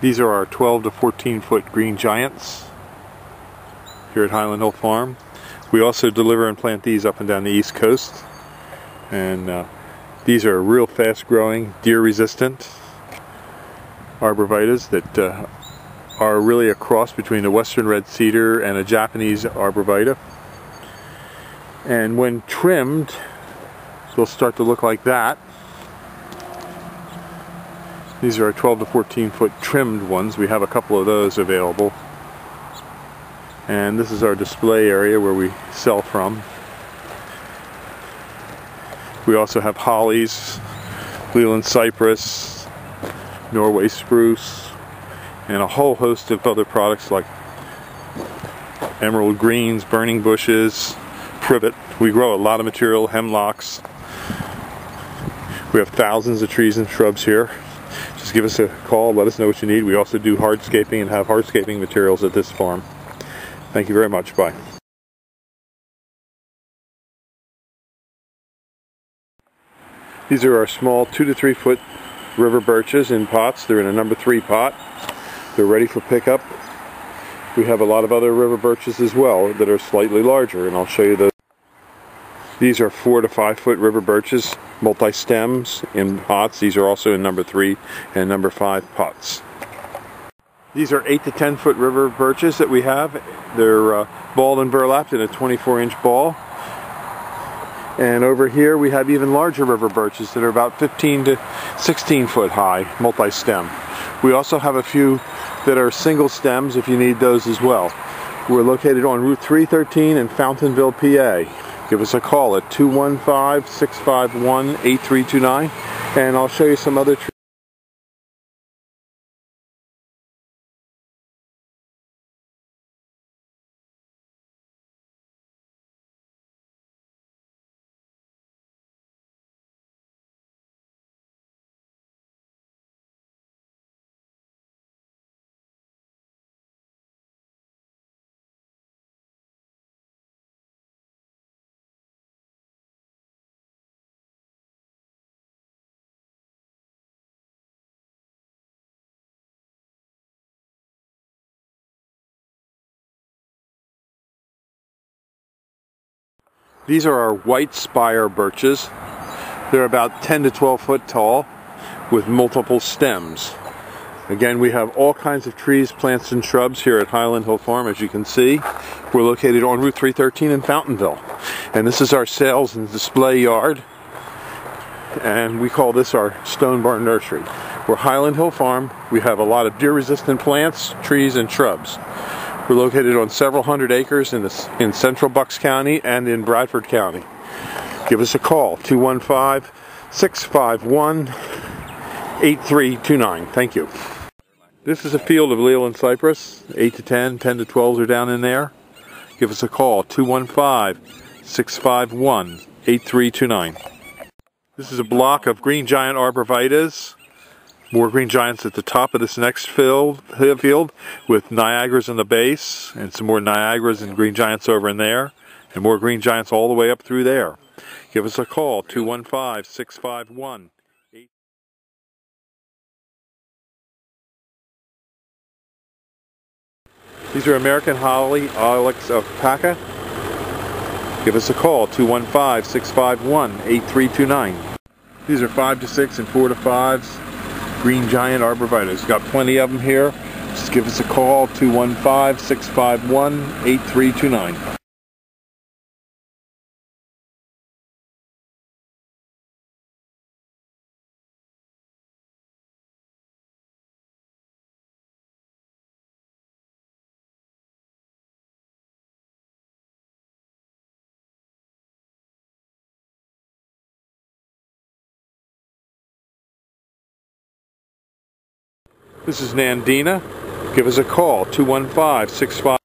These are our 12 to 14 foot green giants here at Highland Hill Farm. We also deliver and plant these up and down the East Coast, and these are real fast growing, deer resistant arborvitaes that are really a cross between a western red cedar and a Japanese arborvita. And when trimmed, they'll start to look like that. These are our 12 to 14 foot trimmed ones. We have a couple of those available. And this is our display area where we sell from. We also have hollies, Leyland cypress, Norway spruce, and a whole host of other products like emerald greens, burning bushes, privet. We grow a lot of material, hemlocks. We have thousands of trees and shrubs here. Just give us a call, let us know what you need. We also do hardscaping and have hardscaping materials at this farm. Thank you very much. Bye. These are our small 2 to 3 foot river birches in pots. They're in a number 3 pot. They're ready for pickup. We have a lot of other river birches as well that are slightly larger, and I'll show you those. These are 4 to 5 foot river birches, multi-stems in pots. These are also in number 3 and number 5 pots. These are 8 to 10 foot river birches that we have. They're balled and burlapped in a 24-inch ball. And over here we have even larger river birches that are about 15 to 16 foot high, multi-stem. We also have a few that are single stems if you need those as well. We're located on Route 313 in Fountainville, PA. Give us a call at 215-651-8329 and I'll show you some other trees. These are our white spire birches. They're about 10 to 12 foot tall with multiple stems. Again, we have all kinds of trees, plants, and shrubs here at Highland Hill Farm, as you can see. We're located on Route 313 in Fountainville. And this is our sales and display yard. And we call this our Stone Barn Nursery. We're Highland Hill Farm. We have a lot of deer-resistant plants, trees, and shrubs. We're located on several hundred acres in central Bucks County and in Bradford County. Give us a call, 215-651-8329. Thank you. This is a field of Leyland cypress, 8 to 10, 10 to 12s are down in there. Give us a call, 215-651-8329. This is a block of green giant arborvitaes. More green giants at the top of this next field with Niagaras in the base, and some more Niagaras and green giants over in there, and more green giants all the way up through there. Give us a call, 215-651-8329. These are American holly, Ilex Opaca. Give us a call, 215-651-8329. These are 5 to 6 and 4 to 5s. Green giant arborvitaes. Got plenty of them here. Just give us a call, 215-651-8329. This is Nandina. Give us a call, 215-651-8329.